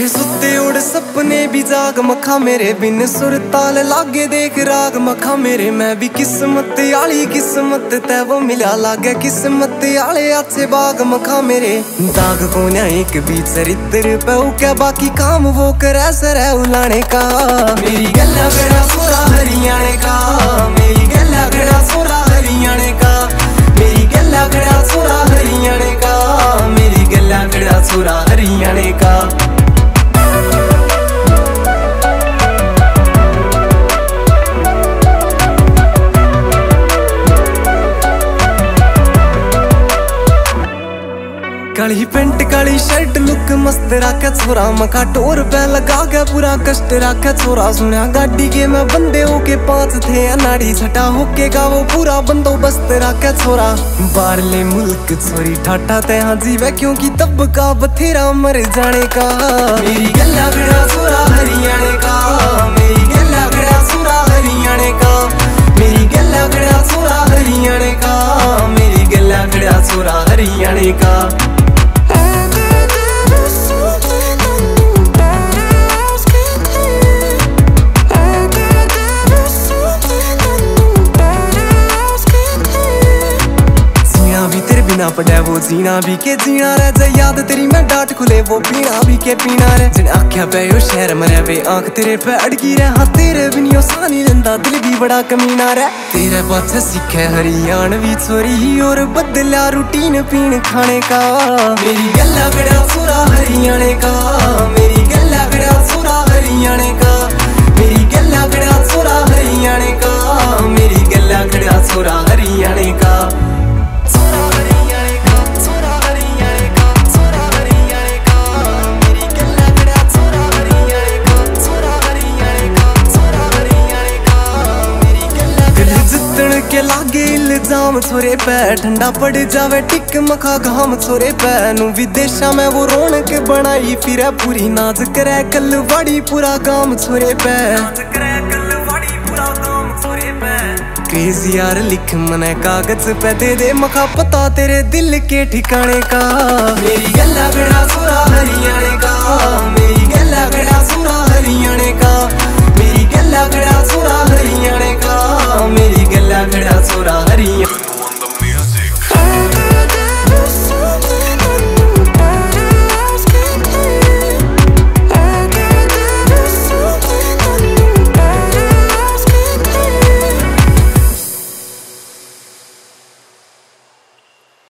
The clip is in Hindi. तेरे सुते उड़ सपने भी जाग मखा मेरे बिन सुर ताल लागे देख राग मखा मेरे मैं भी किस्मत आली किस्मत तै वो मिला लागे किस्मत आले आचे बाग मखा मेरे दाग को ना एक भी चरित्र पे क्या बाकी काम वो करे सर है उलाने का मेरी गल्ला गड़ा सोरा हरियाणे का मेरी गल्ला गड़ा सोरा हरियाणे का मेरी गल्ला गड़ा सोरा हरियाणे का मेरी गल्ला गड़ा सोरा हरियाणे का काली पेंट काली शर्ट लुक मस्त राखे छोरा मखा टोर पे लगा के पूरा कष्ट राखे छोरा सुना गाड़ी के मैं बंदे हो के पांच थे अनाड़ी छटा होके गावो पूरा बंदोबस्त राखे छोरा बारले मुल्क छोरी ठाटा ते हाँ जीवे क्योंकि तब का बथेरा मर जाने का मेरी गल्ला गड़ा छोरा हरियाणे का मेरी गल्ला गड़ा छोरा हरियाणे का मेरी गल्ला गड़ा छोरा हरियाणे का मेरी गल्ला गड़ा छोरा हरियाणे का ना पड़े वो जीना भी के जीना रह जाए याद तेरी मैं डांट खुले वो पीना भी के पीना रह जिन आख्या पे यो शहर मरे वे आंख तेरे पे अड़की रह हाथ तेरे बिन यो सानी लंदा दिल भी बड़ा कमीना रह तेरे पाछे सीखे हरियाणवी छोरी और बदला रूटीन पीन खाने का मेरी गल्ला गड़ा सोरा हरियाणे का मेरी गल्ला गड़ा सोरा हरियाणे का मेरी गल्ला गड़ा सोरा हरियाणे का मेरी गल्ला गड़ा सोरा हरियाणे का के लागे इल्जाम छोरे पे ठंडा पड़ जावे टिक मखा घाम छोरे पे नू विदेशा में वो रौनक बनाई फिर पूरी नाज करे कलवाड़ी पूरा गाम छोरे पे क्रेजी यार लिख मने कागज पे दे दे मखा पता तेरे दिल के ठिकाने का मेरी गल्ला गड़ा सोरा हरियाणे का मेरी गल्ला गड़ा सोरा हरियाणे का मेरी गल्ला गड़ा सोरा हरियाणे का मेरी गल्ला गड़ा सोरा हरियाणे